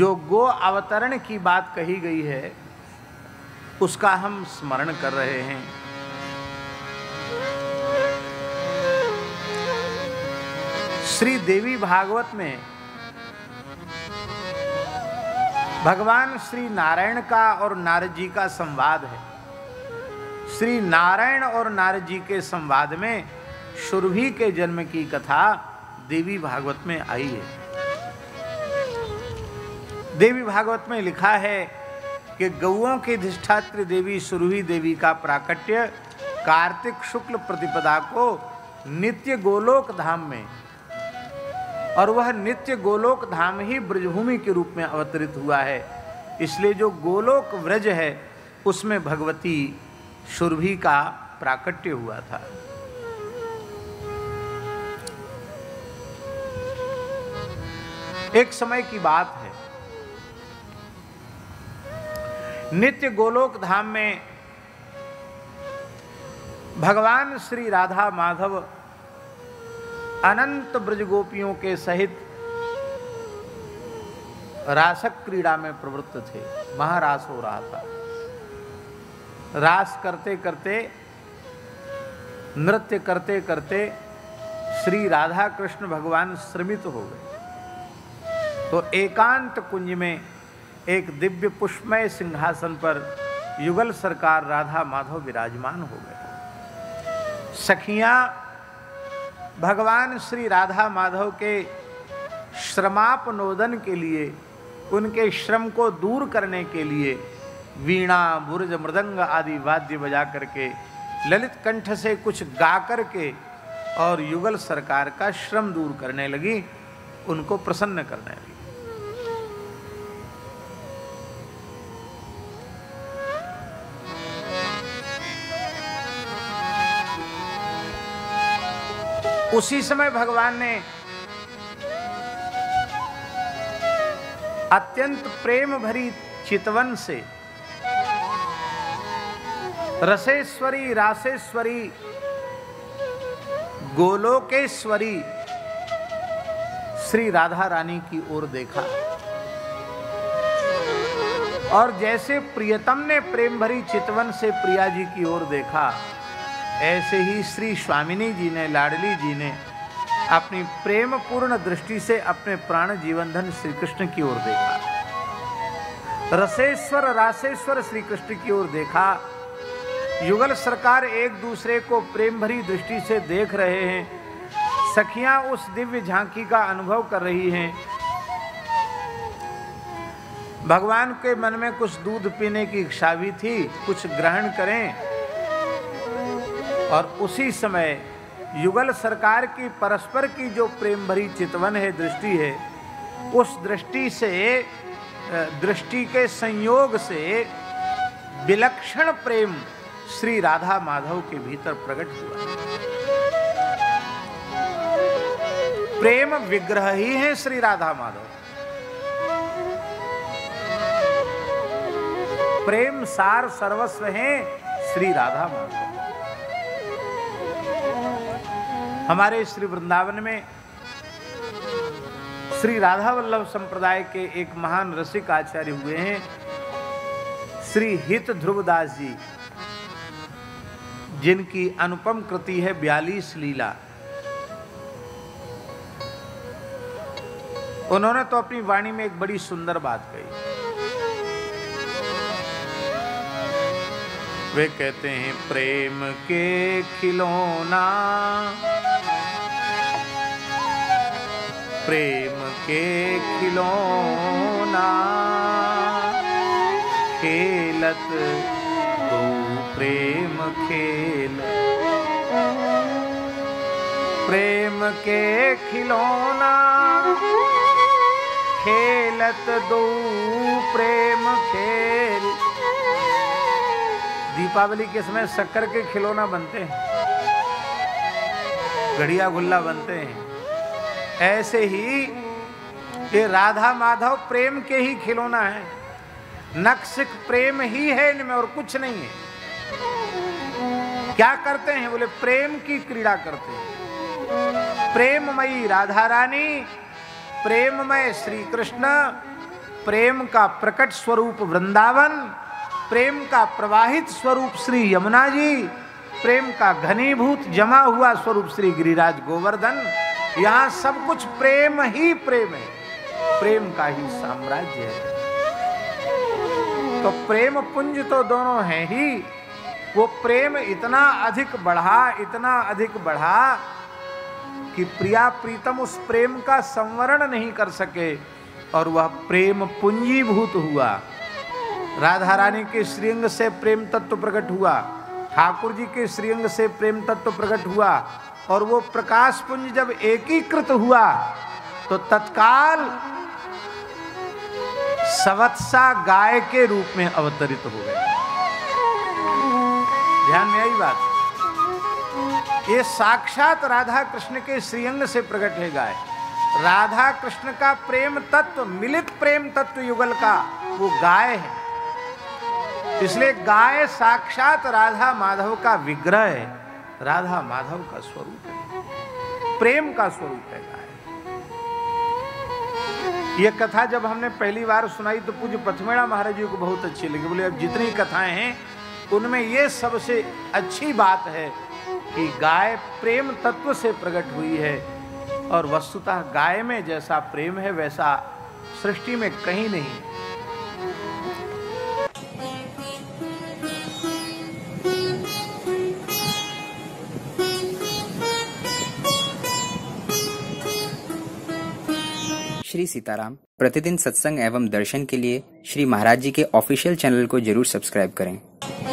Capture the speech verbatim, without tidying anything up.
जो गो अवतरण की बात कही गई है उसका हम स्मरण कर रहे हैं। श्री देवी भागवत में भगवान श्री नारायण का और नारद जी का संवाद है। श्री नारायण और नारद जी के संवाद में सुरभि के जन्म की कथा देवी भागवत में आई है। देवी भागवत में लिखा है कि गौओं की अधिष्ठात्री देवी सुरभि देवी का प्राकट्य कार्तिक शुक्ल प्रतिपदा को नित्य गोलोक धाम में, और वह नित्य गोलोक धाम ही ब्रजभूमि के रूप में अवतरित हुआ है। इसलिए जो गोलोक व्रज है उसमें भगवती सुरभि का प्राकट्य हुआ था। एक समय की बात है, नित्य गोलोक धाम में भगवान श्री राधा माधव अनंत ब्रजगोपियों के सहित रासक क्रीड़ा में प्रवृत्त थे। महारास हो रहा था। रास करते करते, नृत्य करते करते श्री राधा कृष्ण भगवान श्रमित हो गए। तो एकांत कुंज में एक दिव्य पुष्पमय सिंहासन पर युगल सरकार राधा माधव विराजमान हो गए। सखियां भगवान श्री राधा माधव के श्रमापनोदन के लिए, उनके श्रम को दूर करने के लिए वीणा बुरज मृदंग आदि वाद्य बजा करके, ललित कंठ से कुछ गा करके और युगल सरकार का श्रम दूर करने लगी, उनको प्रसन्न करने लगी। उसी समय भगवान ने अत्यंत प्रेम भरी चितवन से रसेश्वरी, रासेश्वरी, गोलोकेश्वरी श्री राधा रानी की ओर देखा, और जैसे प्रियतम ने प्रेम भरी चितवन से प्रिया जी की ओर देखा, ऐसे ही श्री स्वामिनी जी ने, लाडली जी ने अपनी प्रेम पूर्ण दृष्टि से अपने प्राण जीवनधन श्री कृष्ण की ओर देखा। रसेश्वर, रासेश्वर श्री कृष्ण की ओर देखा। युगल सरकार एक दूसरे को प्रेम भरी दृष्टि से देख रहे हैं। सखियां उस दिव्य झांकी का अनुभव कर रही हैं। भगवान के मन में कुछ दूध पीने की इच्छा भी थी, कुछ ग्रहण करें। और उसी समय युगल सरकार की परस्पर की जो प्रेम भरी चितवन है, दृष्टि है, उस दृष्टि से, दृष्टि के संयोग से विलक्षण प्रेम श्री राधा माधव के भीतर प्रकट हुआ। प्रेम विग्रह ही है श्री राधा माधव। प्रेम सार सर्वस्व है श्री राधा माधव। हमारे श्री वृंदावन में श्री राधा वल्लभ संप्रदाय के एक महान रसिक आचार्य हुए हैं श्री हित ध्रुवदास जी, जिनकी अनुपम कृति है बयालीस लीला। उन्होंने तो अपनी वाणी में एक बड़ी सुंदर बात कही। वे कहते हैं, प्रेम के खिलौना, प्रेम के खिलौना खेलत तू प्रेम खेल, प्रेम के खिलौना खेलत दो प्रेम खेल। दीपावली के समय शक्कर के खिलौना बनते हैं, घड़िया गुल्ला बनते हैं। ऐसे ही ये राधा माधव प्रेम के ही खिलौना है। नक्सिक प्रेम ही है इनमें, और कुछ नहीं है। क्या करते हैं? बोले प्रेम की क्रीड़ा करते हैं। प्रेममयी राधा रानी, प्रेममय श्री कृष्ण, प्रेम का प्रकट स्वरूप वृंदावन, प्रेम का प्रवाहित स्वरूप श्री यमुना जी, प्रेम का घनीभूत जमा हुआ स्वरूप श्री गिरिराज गोवर्धन। यहाँ सब कुछ प्रेम ही प्रेम है, प्रेम का ही साम्राज्य है। तो प्रेम पुंज तो दोनों हैं ही, वो प्रेम इतना अधिक बढ़ा, इतना अधिक बढ़ा कि प्रिया प्रीतम उस प्रेम का संवरण नहीं कर सके और वह प्रेम पुंजीभूत हुआ। राधा रानी के श्रीअंग से प्रेम तत्व प्रकट हुआ, ठाकुर जी के श्रीअंग से प्रेम तत्व प्रकट हुआ और वो प्रकाश पुंज जब एकीकृत हुआ तो तत्काल सवत्सा गाय के रूप में अवतरित हो गए। ध्यान में आई बात, ये साक्षात राधा कृष्ण के श्रीअंग से प्रकट है गाय। राधा कृष्ण का प्रेम तत्व, मिलित प्रेम तत्व युगल का वो गाय है, इसलिए गाय साक्षात राधा माधव का विग्रह है, राधा माधव का स्वरूप है, प्रेम का स्वरूप है गाय। ये कथा जब हमने पहली बार सुनाई तो पूज्य पथमेड़ा महाराज जी को बहुत अच्छी लगी। बोले अब जितनी कथाएं हैं उनमें ये सबसे अच्छी बात है कि गाय प्रेम तत्व से प्रकट हुई है और वस्तुतः गाय में जैसा प्रेम है वैसा सृष्टि में कहीं नहीं है। श्री सीताराम प्रतिदिन सत्संग एवं दर्शन के लिए श्री महाराज जी के ऑफिशियल चैनल को जरूर सब्सक्राइब करें।